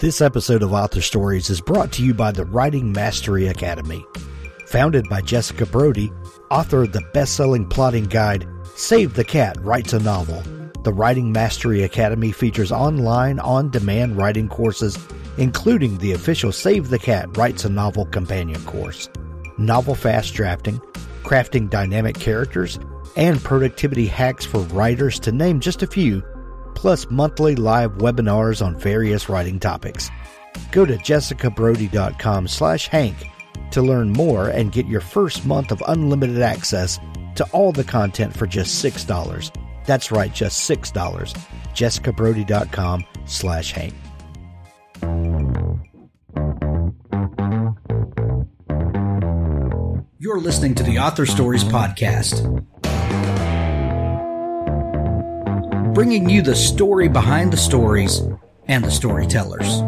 This episode of Author Stories is brought to you by the Writing Mastery Academy. Founded by Jessica Brody, author of the best-selling plotting guide, Save the Cat Writes a Novel, the Writing Mastery Academy features online, on-demand writing courses, including the official Save the Cat Writes a Novel companion course, novel fast drafting, crafting dynamic characters, and productivity hacks for writers, to name just a few, plus monthly live webinars on various writing topics. Go to jessicabrody.com/Hank to learn more and get your first month of unlimited access to all the content for just $6. That's right, just $6. jessicabrody.com/Hank. You're listening to the Author Stories Podcast, bringing you the story behind the stories and the storytellers.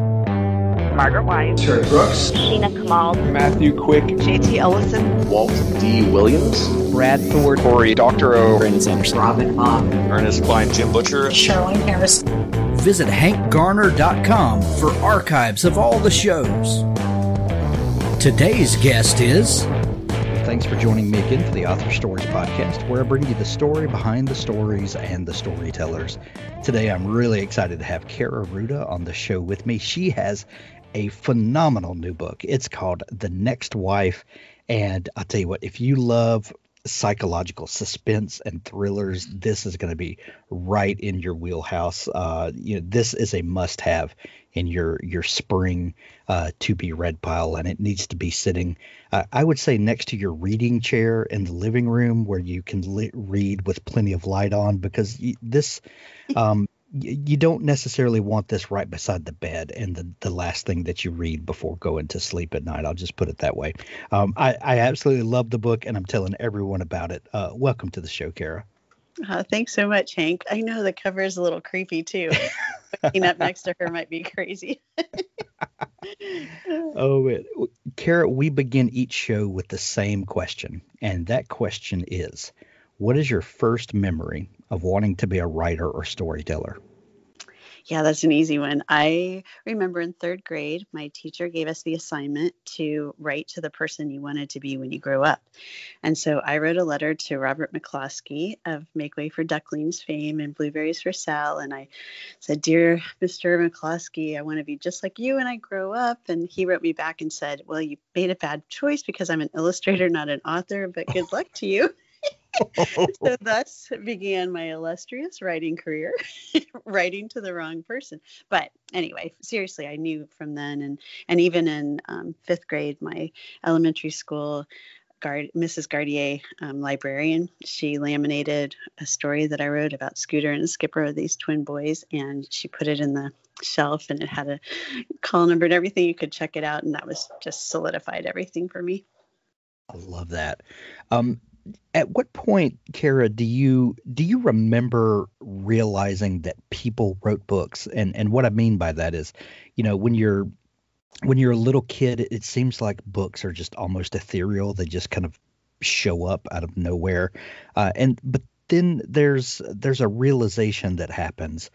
Margaret White, Terry Brooks, Sheena Kamal, Matthew Quick, J.T. Ellison, Walt D. Williams, Brad Thor, Corey Doctorow, Brandon Sanderson, Robin Mock, Ernest Klein, Jim Butcher, Charlene Harris. Visit HankGarner.com for archives of all the shows. Today's guest is... Thanks for joining me again for the Author Stories Podcast, where I bring you the story behind the stories and the storytellers. Today, I'm really excited to have Kaira Rouda on the show with me. She has a phenomenal new book. It's called The Next Wife. And I'll tell you what, if you love psychological suspense and thrillers, this is going to be right in your wheelhouse. This is a must-have in your spring to-be-read pile, and it needs to be sitting, I would say, next to your reading chair in the living room, where you can read with plenty of light on, because you don't necessarily want this right beside the bed and the last thing that you read before going to sleep at night. I'll just put it that way. I absolutely love the book, and I'm telling everyone about it. Welcome to the show, Kaira. Thanks so much, Hank. I know the cover is a little creepy, too. Looking up next to her might be crazy. Kaira, we begin each show with the same question, and that question is, what is your first memory of wanting to be a writer or storyteller? Yeah, that's an easy one. I remember in third grade, my teacher gave us the assignment to write to the person you wanted to be when you grew up. And so I wrote a letter to Robert McCloskey of Make Way for Ducklings fame and Blueberries for Sal. And I said, "Dear Mr. McCloskey, I want to be just like you when I grow up." And he wrote me back and said, "Well, you made a bad choice because I'm an illustrator, not an author, but good luck to you." So thus began my illustrious writing career, writing to the wrong person. But anyway, seriously, I knew from then. And even in fifth grade, my elementary school Mrs. Gardier, librarian, she laminated a story that I wrote about Scooter and Skipper, these twin boys, and she put it in the shelf, and it had a call number and everything. You could check it out, and that was just solidified everything for me. I love that. At what point, Kaira, do you remember realizing that people wrote books? And what I mean by that is, when you're a little kid, it seems like books are just almost ethereal. They just kind of show up out of nowhere. But then there's a realization that happens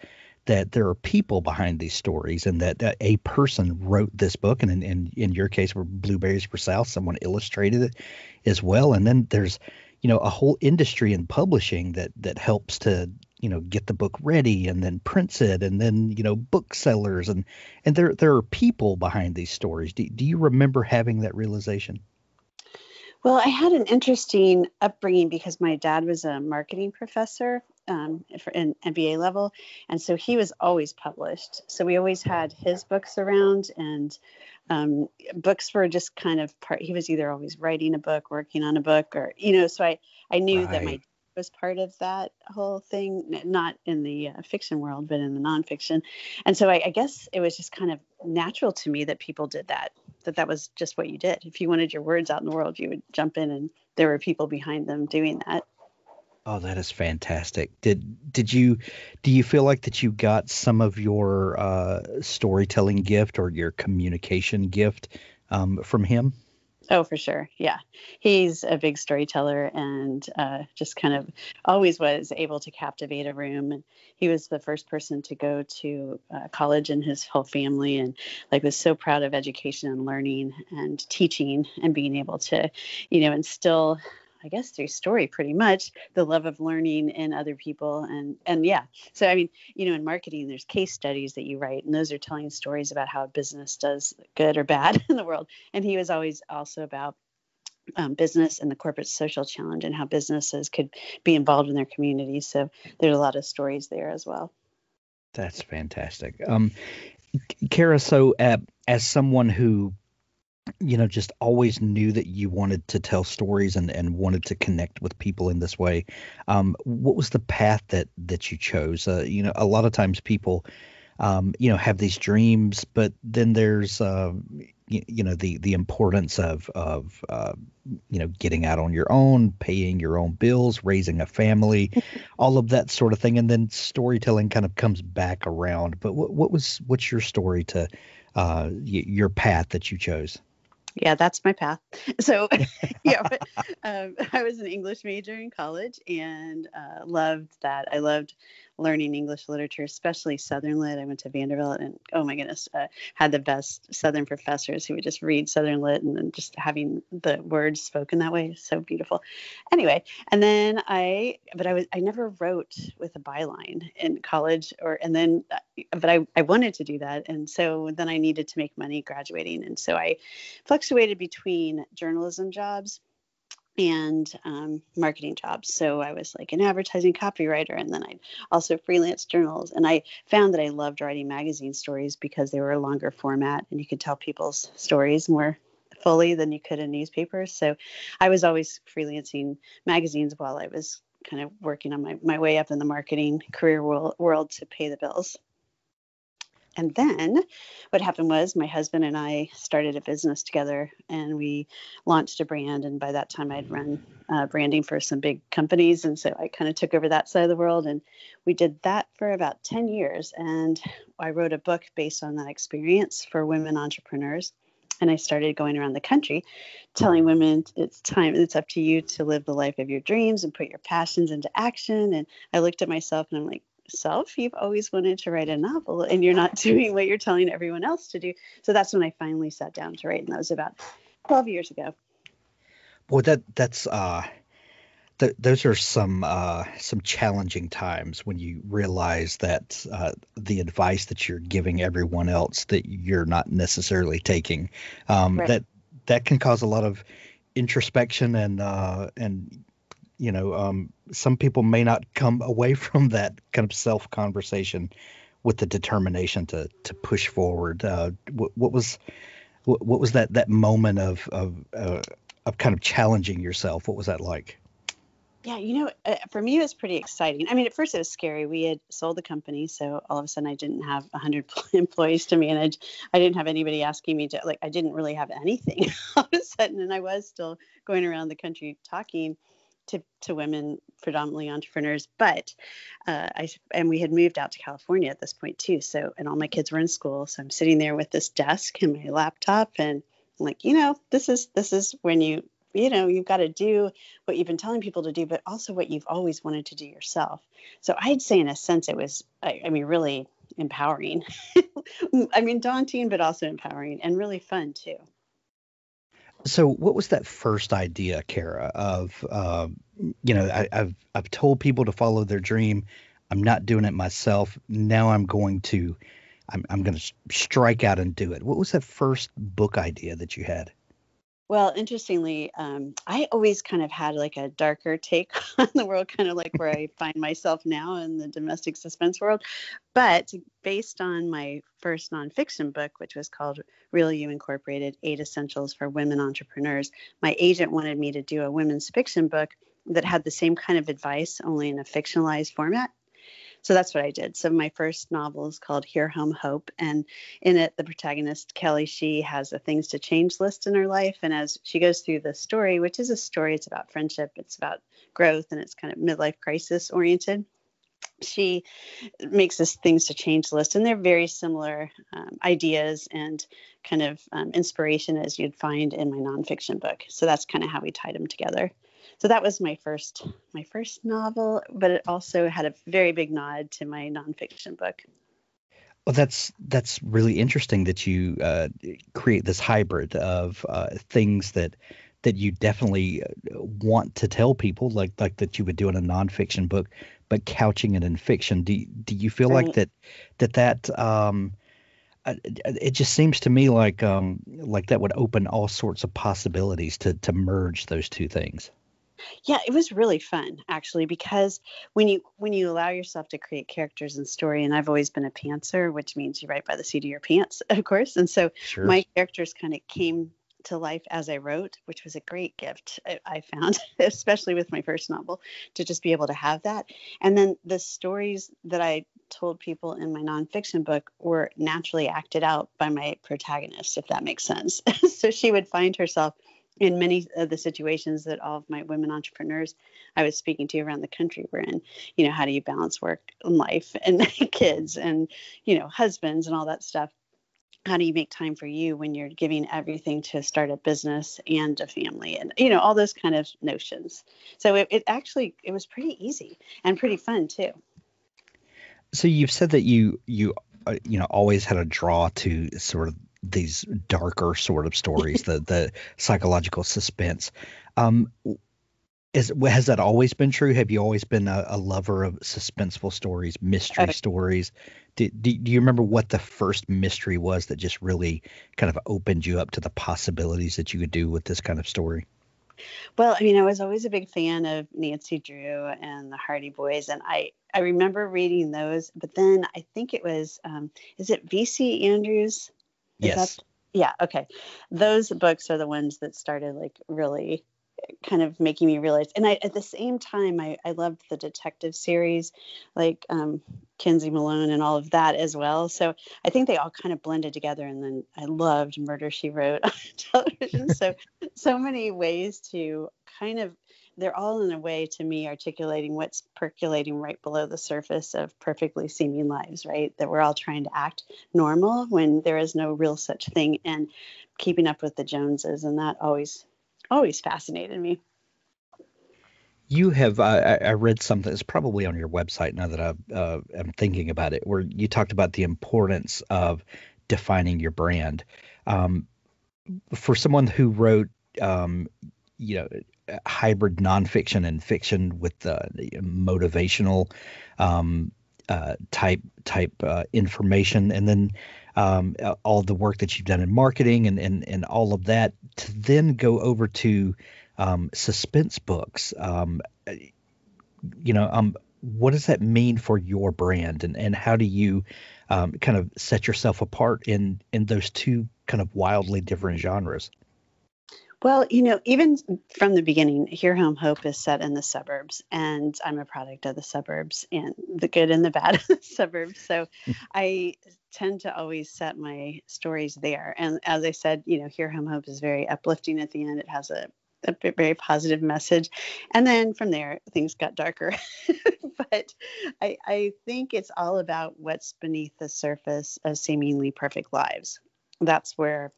that there are people behind these stories, and that a person wrote this book. And in your case, were Blueberries for Sal, someone illustrated it as well. And then there's, a whole industry in publishing that helps to, get the book ready, and then prints it, and then, booksellers, and there are people behind these stories. Do you remember having that realization? Well, I had an interesting upbringing because my dad was a marketing professor for an MBA level. And so he was always published. So we always had his books around, and books were just kind of part. He was either always writing a book, working on a book, or, so I knew right. That my dad was part of that whole thing, not in the fiction world, but in the nonfiction. And so I guess it was just kind of natural to me that people did that. That was just what you did. If you wanted your words out in the world, you would jump in, and there were people behind them doing that. Oh, that is fantastic. Do you feel like that you got some of your storytelling gift or your communication gift from him? Oh, for sure. Yeah. He's a big storyteller and just kind of always was able to captivate a room. And he was the first person to go to college in his whole family, and like was so proud of education and learning and teaching and being able to, you know, instill, I guess, through story pretty much the love of learning in other people. And yeah, so I mean, you know, in marketing, there's case studies that you write, and those are telling stories about how business does good or bad in the world. And he was always also about business and the corporate social challenge and how businesses could be involved in their communities. So there's a lot of stories there as well. That's fantastic. Kaira, so as someone who, you know, just always knew that you wanted to tell stories and wanted to connect with people in this way, what was the path that you chose? You know, a lot of times people, you know, have these dreams, but then there's, you know, the importance of you know, getting out on your own, paying your own bills, raising a family, all of that sort of thing. And then storytelling kind of comes back around. But what's your story to your path that you chose? Yeah, that's my path. So, yeah, but, I was an English major in college and loved that. I loved learning English literature, especially Southern Lit. I went to Vanderbilt and, oh my goodness, had the best Southern professors who would just read Southern Lit, and then just having the words spoken that way is so beautiful. Anyway, and then I never wrote with a byline in college, but I wanted to do that, and so then I needed to make money graduating, and so I fluctuated between journalism jobs and marketing jobs. So I was like an advertising copywriter, and then I'd also freelance journals. And I found that I loved writing magazine stories because they were a longer format and you could tell people's stories more fully than you could in newspapers. So I was always freelancing magazines while I was kind of working on my way up in the marketing career world to pay the bills. And then what happened was my husband and I started a business together, and we launched a brand. And by that time I'd run branding for some big companies. And so I kind of took over that side of the world, and we did that for about 10 years. And I wrote a book based on that experience for women entrepreneurs. And I started going around the country telling women, it's time, it's up to you to live the life of your dreams and put your passions into action. And I looked at myself and I'm like, self, you've always wanted to write a novel and you're not doing what you're telling everyone else to do. So that's when I finally sat down to write, and that was about 12 years ago. Boy, that's those are some challenging times when you realize that the advice that you're giving everyone else that you're not necessarily taking, right. that can cause a lot of introspection and you know, some people may not come away from that kind of self conversation with the determination to push forward. What was that moment of kind of challenging yourself? What was that like? Yeah, you know, for me, it was pretty exciting. I mean, at first it was scary. We had sold the company. So all of a sudden I didn't have 100 employees to manage. I didn't have anybody asking me to, like, I didn't really have anything all of a sudden. And I was still going around the country talking to women, predominantly entrepreneurs, but and we had moved out to California at this point too. So, and all my kids were in school. So I'm sitting there with this desk and my laptop, and I'm like, you know, this is when you know, you've got to do what you've been telling people to do, but also what you've always wanted to do yourself. So I'd say in a sense it was, I mean, really empowering. I mean, daunting, but also empowering and really fun too. So what was that first idea, Kaira, of, you know, I've told people to follow their dream. I'm not doing it myself. Now I'm going to strike out and do it. What was that first book idea that you had? Well, interestingly, I always kind of had like a darker take on the world, kind of like where I find myself now in the domestic suspense world. But based on my first nonfiction book, which was called Real You Incorporated, 8 Essentials for Women Entrepreneurs, my agent wanted me to do a women's fiction book that had the same kind of advice, only in a fictionalized format. So that's what I did. So my first novel is called Here Home Hope. And in it, the protagonist, Kelly, she has a things to change list in her life. And as she goes through the story, which is a story, it's about friendship, it's about growth, and it's kind of midlife crisis oriented. She makes this things to change list, and they're very similar ideas and kind of inspiration as you'd find in my nonfiction book. So that's kind of how we tied them together. So that was my first novel, but it also had a very big nod to my nonfiction book. Well, that's really interesting that you create this hybrid of things that you definitely want to tell people, like that you would do in a nonfiction book, but couching it in fiction. Do you feel right. like it just seems to me like that would open all sorts of possibilities to merge those two things. Yeah, it was really fun, actually, because when you allow yourself to create characters and story, and I've always been a pantser, which means you write by the seat of your pants, of course. And so sure. my characters kind of came to life as I wrote, which was a great gift I found, especially with my first novel, to just be able to have that. And then the stories that I told people in my nonfiction book were naturally acted out by my protagonist, if that makes sense. So she would find herself in many of the situations that all of my women entrepreneurs I was speaking to around the country were in. You know, how do you balance work and life and kids and, you know, husbands and all that stuff? How do you make time for you when you're giving everything to start a business and a family and, you know, all those kind of notions. So it was pretty easy and pretty fun too. So you've said that you always had a draw to sort of these darker sort of stories, the psychological suspense. Has that always been true? Have you always been a lover of suspenseful stories, mystery stories? Do you remember what the first mystery was that just really kind of opened you up to the possibilities that you could do with this kind of story? Well, I mean, I was always a big fan of Nancy Drew and the Hardy Boys, and I remember reading those. But then I think it was, is it V.C. Andrews? Yes. Yeah. Okay. Those books are the ones that started like really kind of making me realize. And I, at the same time, I loved the detective series, like Kinsey Milhone and all of that as well. So I think they all kind of blended together. And then I loved Murder She Wrote on television. So many ways to kind of, they're all in a way to me articulating what's percolating right below the surface of perfectly seeming lives, right? That we're all trying to act normal when there is no real such thing, and keeping up with the Joneses. And that always fascinated me. You have, I read something, it's probably on your website now that I'm thinking about it, where you talked about the importance of defining your brand. For someone who wrote, hybrid nonfiction and fiction with the motivational type information, and then all the work that you've done in marketing and all of that, to then go over to suspense books. What does that mean for your brand, and how do you kind of set yourself apart in those two kind of wildly different genres? Well, you know, even from the beginning, Here Home Hope is set in the suburbs, and I'm a product of the suburbs and the good and the bad of the suburbs. So I tend to always set my stories there. And as I said, you know, Here Home Hope is very uplifting at the end. It has a very positive message. And then from there, things got darker. But I think it's all about what's beneath the surface of seemingly perfect lives. That's where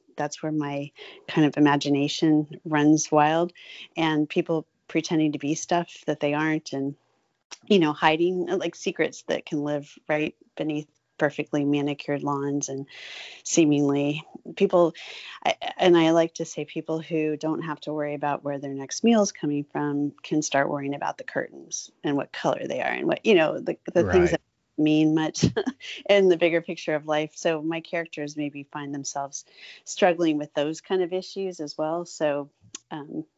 my kind of imagination runs wild, and people pretending to be stuff that they aren't, and, you know, hiding like secrets that can live right beneath perfectly manicured lawns and seemingly people. I like to say people who don't have to worry about where their next meal is coming from can start worrying about the curtains and what color they are and what, you know, the right. things that mean much in the bigger picture of life. So my characters maybe find themselves struggling with those kind of issues as well. So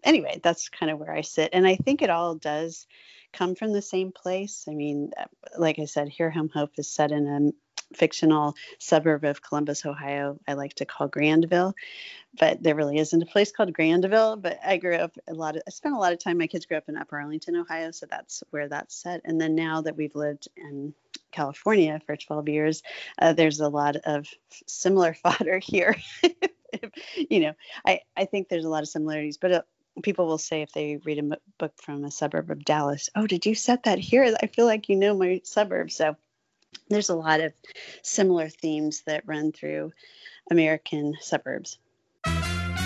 anyway, that's kind of where I sit. And I think it all does come from the same place. I mean, like I said, Here Home Hope is set in a fictional suburb of Columbus, Ohio. I like to call Grandville, but there really isn't a place called Grandville. But I spent a lot of time, my kids grew up in Upper Arlington, Ohio. So that's where that's set. And then now that we've lived in California for 12 years, there's a lot of similar fodder here. You know, I think there's a lot of similarities, but people will say if they read a book from a suburb of Dallas, oh, did you set that here? I feel like you know my suburb. So there's a lot of similar themes that run through American suburbs.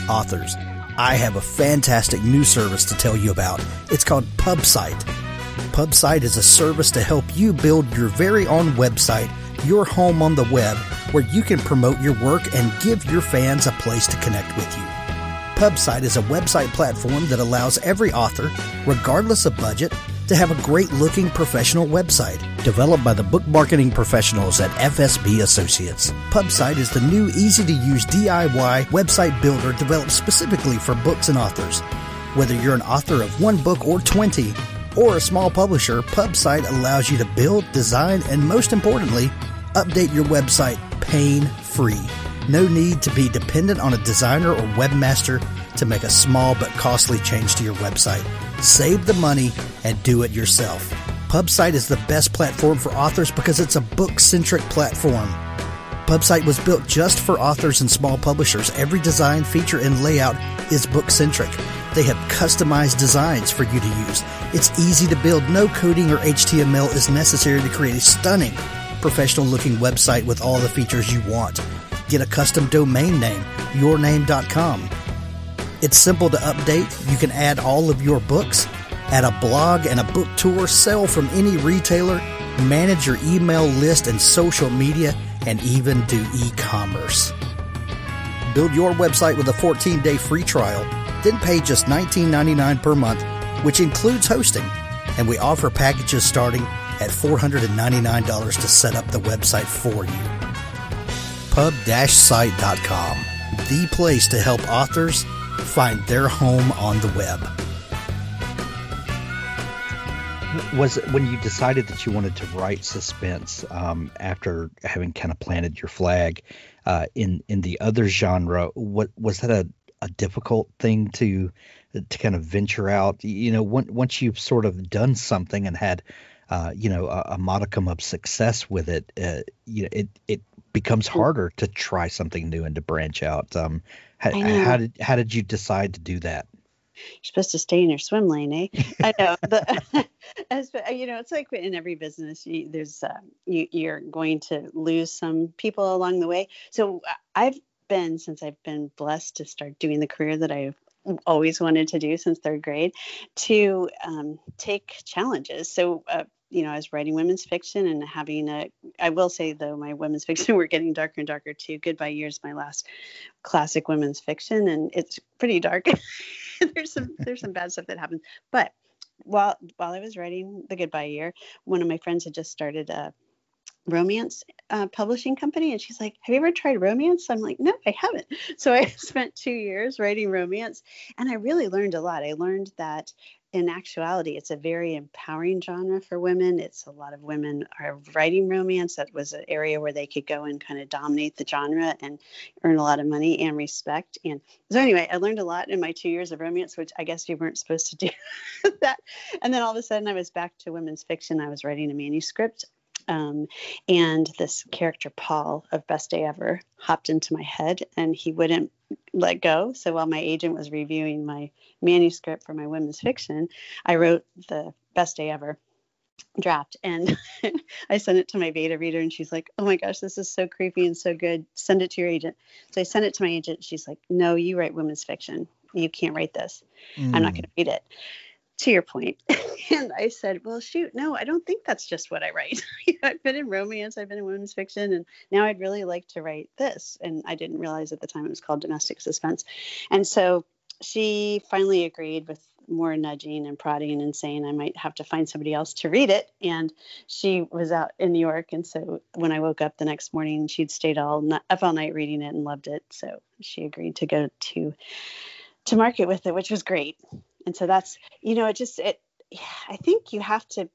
Authors, I have a fantastic new service to tell you about. It's called PubSite. PubSite is a service to help you build your very own website, your home on the web, where you can promote your work and give your fans a place to connect with you. PubSite is a website platform that allows every author, regardless of budget, to have a great-looking professional website developed by the book marketing professionals at FSB Associates. PubSite is the new, easy-to-use DIY website builder developed specifically for books and authors. Whether you're an author of one book or 20, or a small publisher, PubSite allows you to build, design, and most importantly, update your website pain-free. No need to be dependent on a designer or webmaster to make a small but costly change to your website. Save the money and do it yourself. PubSite is the best platform for authors because it's a book-centric platform. PubSite was built just for authors and small publishers. Every design, feature, and layout is book-centric. They have customized designs for you to use. It's easy to build. No coding or HTML is necessary to create a stunning, professional-looking website with all the features you want. Get a custom domain name, yourname.com. It's simple to update. You can add all of your books, add a blog and a book tour, sell from any retailer, manage your email list and social media, and even do e-commerce. Build your website with a 14-day free trial, then pay just $19.99 per month, which includes hosting. And we offer packages starting at $499 to set up the website for you. pub-site.com, the place to help authors find their home on the web. Was it when you decided that you wanted to write suspense, after having kind of planted your flag in the other genre, what was that a difficult thing to kind of venture out? You know, once you've sort of done something and had a modicum of success with it, it becomes harder to try something new and to branch out. How did you decide to do that? You're supposed to stay in your swim lane, eh? I know. It's like in every business, you're going to lose some people along the way. So I've been blessed to start doing the career that I've always wanted to do since third grade, to take challenges. So, I was writing women's fiction and I will say though, my women's fiction were getting darker and darker too. Goodbye Year is my last classic women's fiction, and it's pretty dark. there's some bad stuff that happens. But while I was writing the Goodbye Year, one of my friends had just started a romance publishing company, and she's like, have you ever tried romance? I'm like, no, I haven't. So I spent 2 years writing romance, and I really learned a lot. I learned that in actuality, it's a very empowering genre for women. It's a lot of women are writing romance. That was an area where they could go and kind of dominate the genre and earn a lot of money and respect. And so anyway, I learned a lot in my 2 years of romance, which I guess you weren't supposed to do that. And then all of a sudden I was back to women's fiction. I was writing a manuscript, and this character, Paul of Best Day Ever, hopped into my head and he wouldn't let go. So while my agent was reviewing my manuscript for my women's fiction, I wrote the Best Day Ever draft, and I sent it to my beta reader, and she's like, oh my gosh, this is so creepy and so good. Send it to your agent. So I sent it to my agent. She's like, no, you write women's fiction. You can't write this. I'm not going to read it. To your point. And I said, well, shoot, no, I don't think that's just what I write. I've been in romance, I've been in women's fiction, and now I'd really like to write this. And I didn't realize at the time it was called domestic suspense. And so she finally agreed, with more nudging and prodding and saying I might have to find somebody else to read it. And she was out in New York. And so when I woke up the next morning, she'd stayed up all night reading it and loved it. So she agreed to go to market with it, which was great. And so that's, I think you have to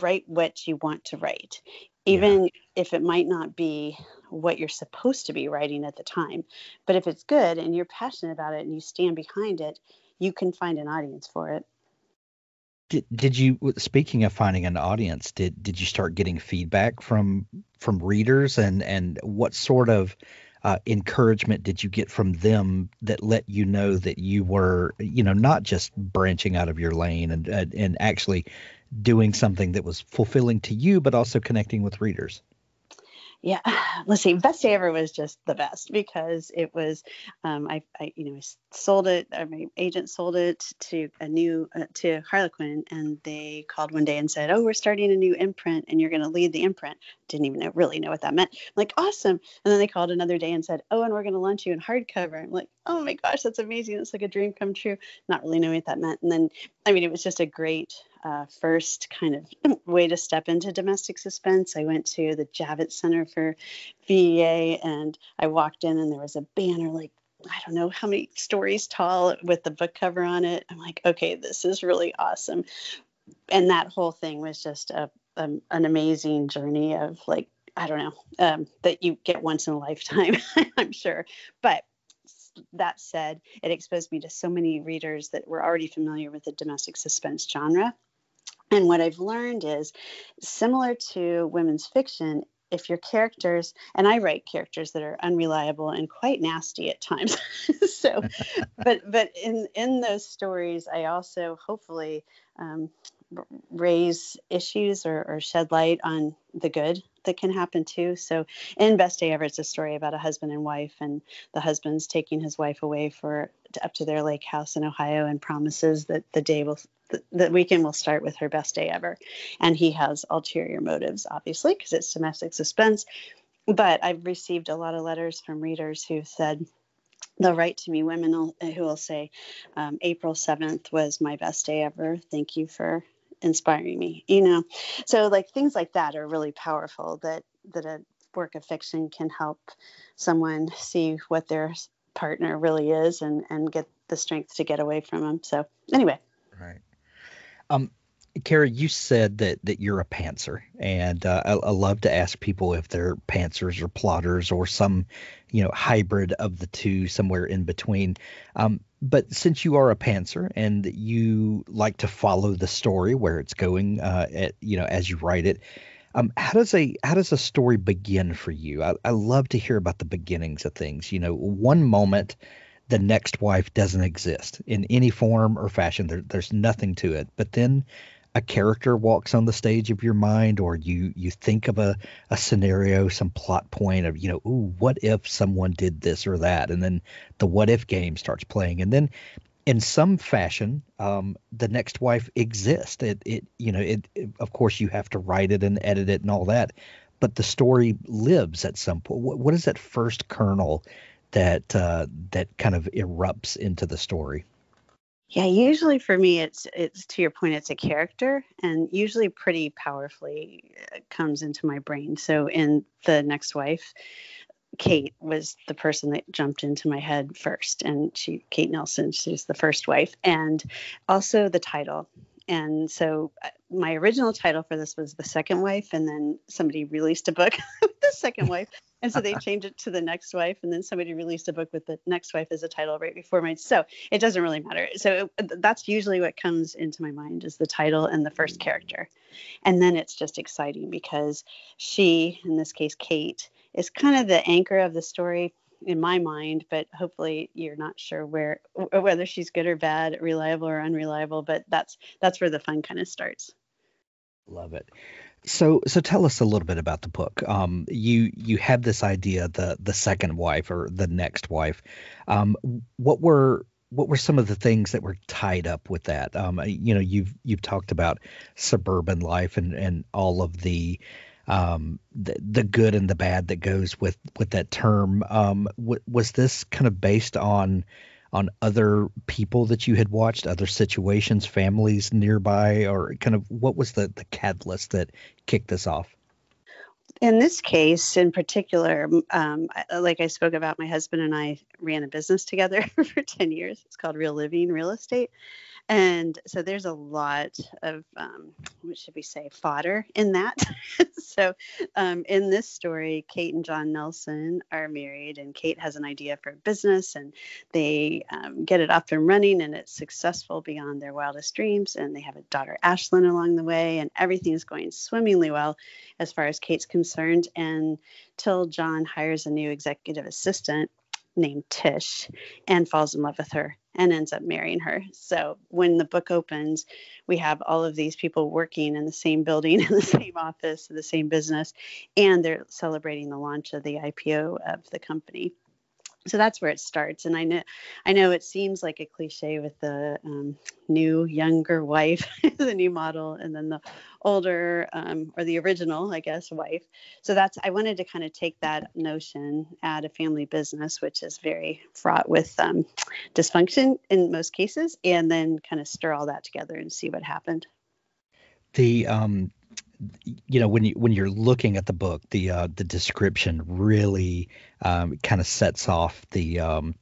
write what you want to write, even if it might not be what you're supposed to be writing at the time. But if it's good and you're passionate about it and you stand behind it, you can find an audience for it. Did you, speaking of finding an audience, did you start getting feedback from readers, and what sort of encouragement did you get from them that let you know that you were, you know, not just branching out of your lane and actually doing something that was fulfilling to you, but also connecting with readers? Yeah. Let's see. Best Day Ever was just the best because it was, I sold it, or my agent sold it to to Harlequin, and they called one day and said, "Oh, we're starting a new imprint and you're going to lead the imprint." Didn't even really know what that meant. I'm like, awesome. And then they called another day and said, "Oh, and we're going to launch you in hardcover." I'm like, oh my gosh, that's amazing. It's like a dream come true. Not really knowing what that meant. And then, I mean, it was just a great first kind of way to step into domestic suspense. I went to the Javits Center for VEA, and I walked in and there was a banner, like, I don't know how many stories tall, with the book cover on it. I'm like, okay, this is really awesome. And that whole thing was just an amazing journey of, like, I don't know, that you get once in a lifetime, I'm sure. But that said, it exposed me to so many readers that were already familiar with the domestic suspense genre. And what I've learned is, similar to women's fiction, if your characters, and I write characters that are unreliable and quite nasty at times. So, but in those stories, I also hopefully raise issues or shed light on the good that can happen too. So in Best Day Ever, it's a story about a husband and wife, and the husband's taking his wife away up to their lake house in Ohio, and promises that the weekend will start with her best day ever. And he has ulterior motives, obviously, because it's domestic suspense. But I've received a lot of letters from readers who said, they'll write to me, women who will say, April 7th was my best day ever. Thank you for inspiring me, you know. So, like, things like that are really powerful, that a work of fiction can help someone see what their partner really is and get the strength to get away from them. So anyway. Right. Kaira, you said that you're a pantser, and I love to ask people if they're pantsers or plotters or some, you know, hybrid of the two, somewhere in between. But since you are a pantser and you like to follow the story where it's going, as you write it, how does a story begin for you? I love to hear about the beginnings of things. You know, one moment, The Next Wife doesn't exist in any form or fashion. There's nothing to it. But then a character walks on the stage of your mind, or you think of a scenario, some plot point of, you know, ooh, what if someone did this or that? And then the what if game starts playing. And then in some fashion, The Next Wife exists. It, of course, you have to write it and edit it and all that. But the story lives at some point. What is that first kernel that kind of erupts into the story? Yeah, usually for me, it's to your point, it's a character, and usually pretty powerfully comes into my brain. So in The Next Wife, Kate was the person that jumped into my head first, and Kate Nelson, she's the first wife, and also the title. And so my original title for this was The Second Wife, and then somebody released a book with The Second Wife. And so they changed it to The Next Wife, and then somebody released a book with The Next Wife as a title right before mine. So it doesn't really matter. So that's usually what comes into my mind, is the title and the first character. And then it's just exciting because she, in this case, Kate, is kind of the anchor of the story in my mind, but hopefully you're not sure whether she's good or bad, reliable or unreliable, but that's where the fun kind of starts. Love it. So tell us a little bit about the book. You had this idea, the second wife, or The Next Wife. What were some of the things that were tied up with that? You've talked about suburban life and all of the good and the bad that goes with that term. Was this kind of based on other people that you had watched, other situations, families nearby, or kind of what was the catalyst that kicked this off? In this case, in particular, like I spoke about, my husband and I ran a business together for 10 years. It's called Real Living Real Estate. And so there's a lot of, fodder in that. So in this story, Kate and John Nelson are married, and Kate has an idea for a business, and they get it up and running, and it's successful beyond their wildest dreams. And they have a daughter, Ashlyn, along the way, and everything's going swimmingly well as far as Kate's concerned. concerned until John hires a new executive assistant named Tish and falls in love with her and ends up marrying her. So when the book opens, we have all of these people working in the same building, in the same office, in the same business, and they're celebrating the launch of the IPO of the company. So that's where it starts. And I know it seems like a cliche with the new younger wife, the new model, and then the older or the original, I guess, wife. So I wanted to kind of take that notion at a family business, which is very fraught with dysfunction in most cases, and then kind of stir all that together and see what happened. When you're looking at the book, the description really kind of sets off the kind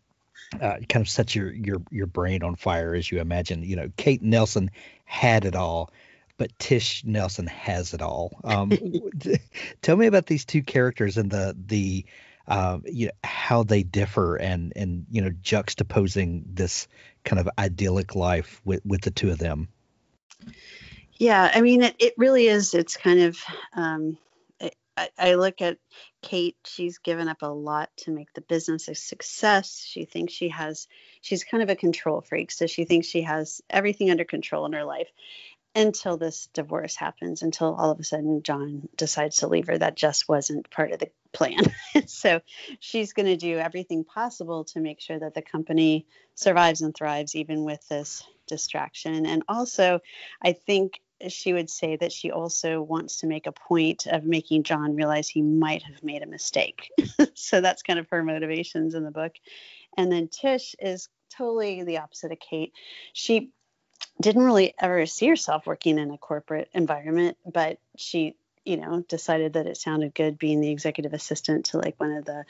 of sets your brain on fire as you imagine. You know, Kate Nelson had it all, but Tish Nelson has it all. Tell me about these two characters and how they differ and juxtaposing this kind of idyllic life with the two of them. Yeah, I mean, it really is. It's kind of, I look at Kate, she's given up a lot to make the business a success. She's kind of a control freak. So she thinks she has everything under control in her life until this divorce happens, until all of a sudden John decides to leave her. That just wasn't part of the plan. So she's going to do everything possible to make sure that the company survives and thrives, even with this distraction. And also, I think she would say that she also wants to make a point of making John realize he might have made a mistake. So that's kind of her motivations in the book. And then Tish is totally the opposite of Kate. She didn't really ever see herself working in a corporate environment, but she, decided that it sounded good being the executive assistant to like one of the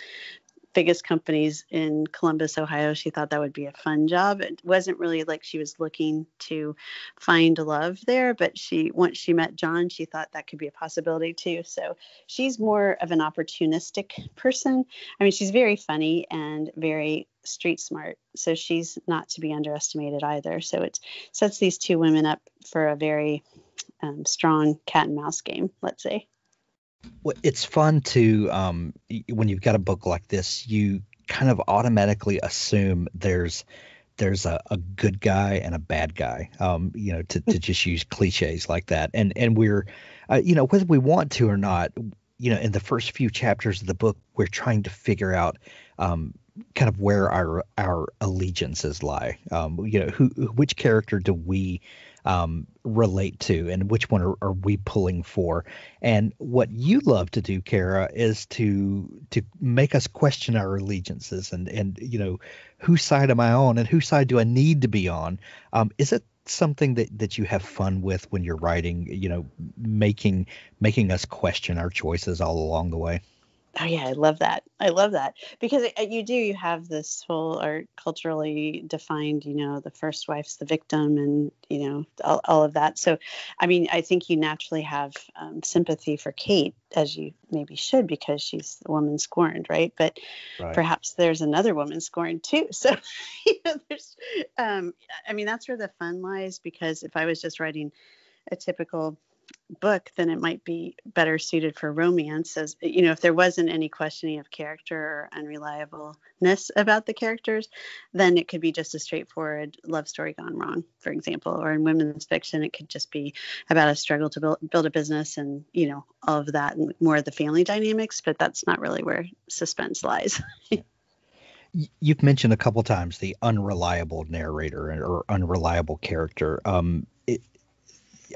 biggest companies in Columbus, Ohio. She thought that would be a fun job. It wasn't really like she was looking to find love there, but once she met John, she thought that could be a possibility too. So she's more of an opportunistic person. I mean, she's very funny and very street smart, so she's not to be underestimated either. So it sets these two women up for a very strong cat and mouse game, let's say. Well, it's fun to when you've got a book like this, you kind of automatically assume there's a good guy and a bad guy, to just use cliches like that. And we're, whether we want to or not, in the first few chapters of the book, we're trying to figure out kind of where our allegiances lie. Which character do we relate to, and which one are we pulling for? And what you love to do, Kaira, is to make us question our allegiances and whose side am I on and whose side do I need to be on? Is it something that you have fun with when you're writing, making us question our choices all along the way? Oh, yeah, I love that. Because you have this whole culturally defined, the first wife's the victim and, all of that. So, I mean, I think you naturally have sympathy for Kate, as you maybe should, because she's the woman scorned, right? But Perhaps there's another woman scorned too. So, there's, that's where the fun lies, because if I was just writing a typical book, then it might be better suited for romance, as if there wasn't any questioning of character or unreliableness about the characters, then it could be just a straightforward love story gone wrong, for example. Or in women's fiction, it could just be about a struggle to build a business and all of that, and more of the family dynamics. But that's not really where suspense lies. You've mentioned a couple times the unreliable narrator or unreliable character.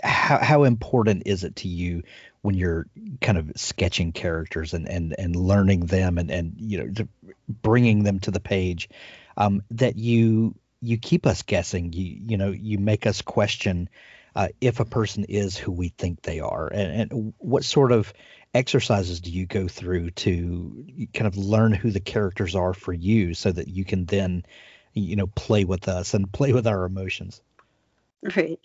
How important is it to you when you're kind of sketching characters and learning them and bringing them to the page, that you keep us guessing, you make us question if a person is who we think they are, and what sort of exercises do you go through to kind of learn who the characters are for you, so that you can then, play with us and play with our emotions? Right.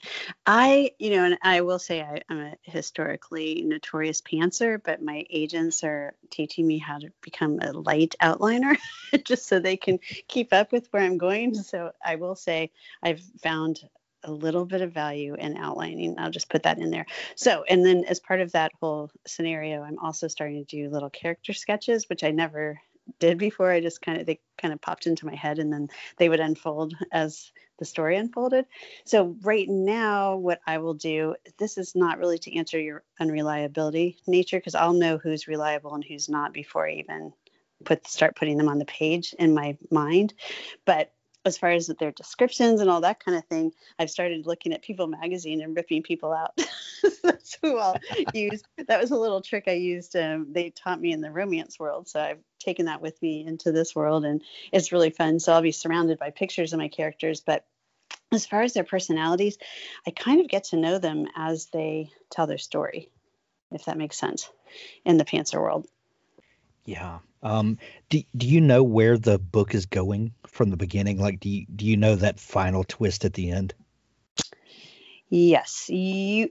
And I will say I'm a historically notorious pantser, but my agents are teaching me how to become a light outliner just so they can keep up with where I'm going. So I will say I've found a little bit of value in outlining. I'll just put that in there. So, and then as part of that whole scenario, I'm also starting to do little character sketches, which I never did before. I just they popped into my head, and then they would unfold as the story unfolded. So right now, what I will do, this is not really to answer your unreliability nature, because I'll know who's reliable and who's not before I even start putting them on the page in my mind. But as far as their descriptions and all that kind of thing, I've started looking at People magazine and ripping people out. That's who I'll use. That was a little trick I used. They taught me in the romance world. So I've taken that with me into this world, and it's really fun. So I'll be surrounded by pictures of my characters. But as far as their personalities, I kind of get to know them as they tell their story, if that makes sense, in the Pantser world. Yeah. Do you know where the book is going from the beginning? Like, do you know that final twist at the end? Yes. Usually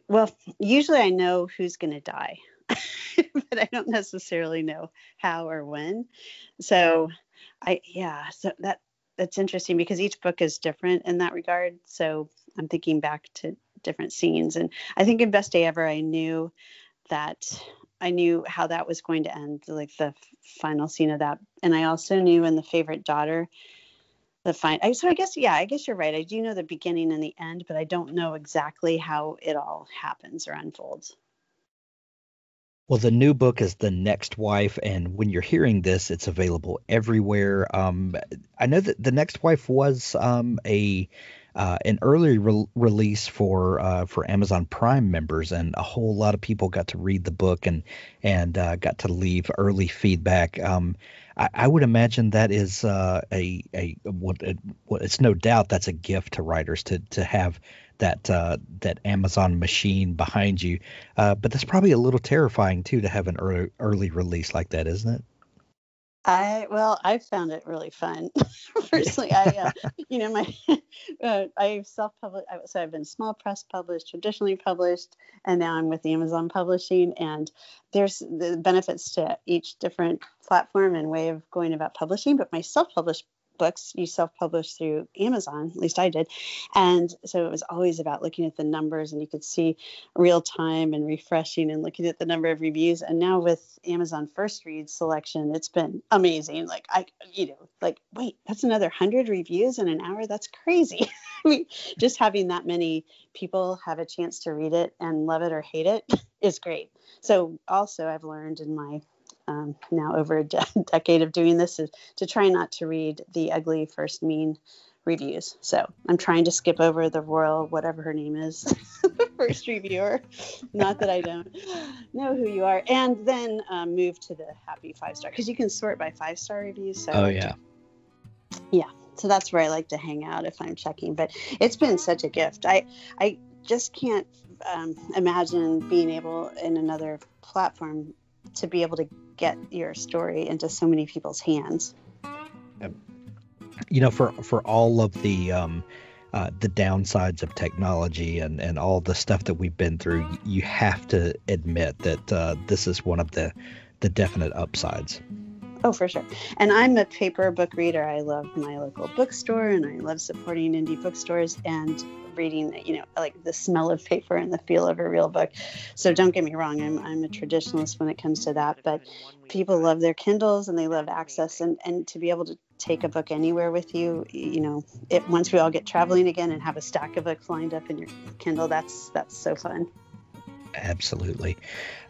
I know who's going to die, but I don't necessarily know how or when. So that's interesting, because each book is different in that regard. So I'm thinking back to different scenes, and I think in Best Day Ever, I knew how that was going to end, like the final scene of that. And I also knew in The Favorite Daughter, I guess you're right. I do know the beginning and the end, but I don't know exactly how it all happens or unfolds. Well, the new book is The Next Wife, and when you're hearing this, it's available everywhere. I know that The Next Wife was an early release for Amazon Prime members, and a whole lot of people got to read the book and got to leave early feedback. I would imagine that is it's no doubt that's a gift to writers to have that Amazon machine behind you. But that's probably a little terrifying too, to have an early release like that, isn't it? I found it really fun. Personally, I self-published, so I've been small press published, traditionally published, and now I'm with Amazon Publishing, and there's the benefits to each different platform and way of going about publishing. But my self-published books, you self-publish through Amazon, at least I did. And so it was always about looking at the numbers, and you could see real time and refreshing and looking at the number of reviews. And now with Amazon First Read selection, it's been amazing. Like, wait, that's another 100 reviews in an hour. That's crazy. I mean, just having that many people have a chance to read it and love it or hate it is great. So also I've learned in my now over a decade of doing this is to try not to read the ugly first mean reviews. So I'm trying to skip over the royal, whatever her name is, first reviewer. Not that I don't know who you are. And then move to the happy 5-star, because you can sort by 5-star reviews. So Yeah. So that's where I like to hang out if I'm checking. But it's been such a gift. I just can't imagine being able in another platform to be able to get your story into so many people's hands. You know, for all of the downsides of technology and all the stuff that we've been through, you have to admit that this is one of the definite upsides. Oh, for sure. And I'm a paper book reader. I love my local bookstore, and I love supporting indie bookstores and reading, like the smell of paper and the feel of a real book. So don't get me wrong. I'm a traditionalist when it comes to that, but people love their Kindles and they love access and to be able to take a book anywhere with you. Once we all get traveling again and have a stack of books lined up in your Kindle, that's so fun. Absolutely.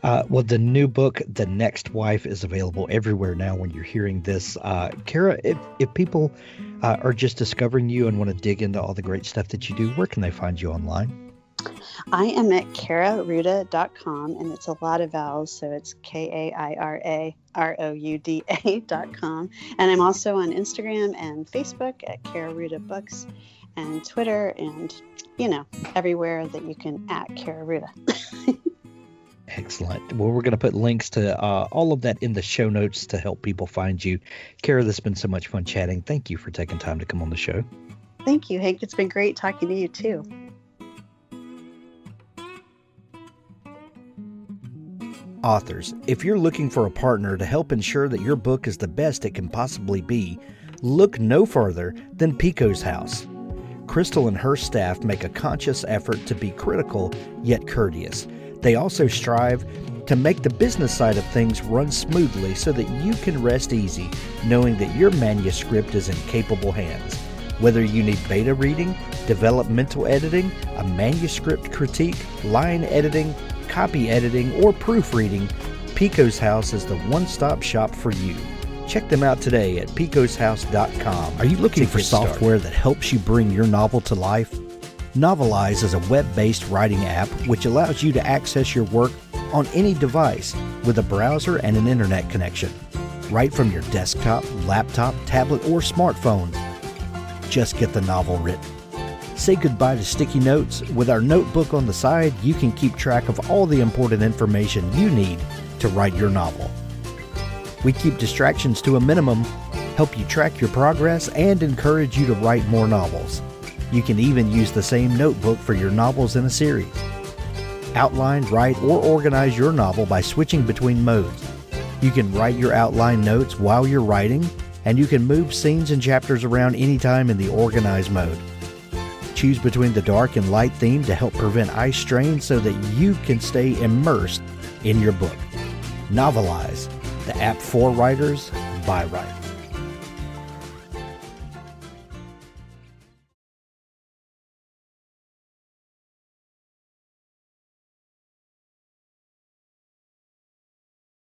Well, the new book, The Next Wife, is available everywhere now when you're hearing this. Kaira, if people are just discovering you and want to dig into all the great stuff that you do, where can they find you online? I am at kairarouda.com, and it's a lot of vowels, so it's KAIRA ROUDA.com. And I'm also on Instagram and Facebook at Kaira Rouda Books, and Twitter, and everywhere that you can at Kaira Rouda. Excellent. Well, we're going to put links to all of that in the show notes to help people find you. Kaira, this has been so much fun chatting. Thank you for taking time to come on the show. Thank you, Hank. It's been great talking to you too. Authors, if you're looking for a partner to help ensure that your book is the best it can possibly be, look no further than Pico's House. Crystal and her staff make a conscious effort to be critical yet courteous. They also strive to make the business side of things run smoothly so that you can rest easy knowing that your manuscript is in capable hands. Whether you need beta reading, developmental editing, a manuscript critique, line editing, copy editing, or proofreading, Pico's House is the one-stop shop for you. Check them out today at picoshouse.com. Are you looking for software that helps you bring your novel to life? Novelize is a web-based writing app which allows you to access your work on any device with a browser and an internet connection, right from your desktop, laptop, tablet, or smartphone. Just get the novel written. Say goodbye to sticky notes. With our notebook on the side, you can keep track of all the important information you need to write your novel. We keep distractions to a minimum, help you track your progress, and encourage you to write more novels. You can even use the same notebook for your novels in a series. Outline, write, or organize your novel by switching between modes. You can write your outline notes while you're writing, and you can move scenes and chapters around anytime in the organized mode. Choose between the dark and light theme to help prevent eye strain so that you can stay immersed in your book. Novelize, the app for writers by writers.